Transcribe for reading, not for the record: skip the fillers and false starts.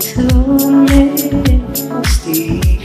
To me, Steve.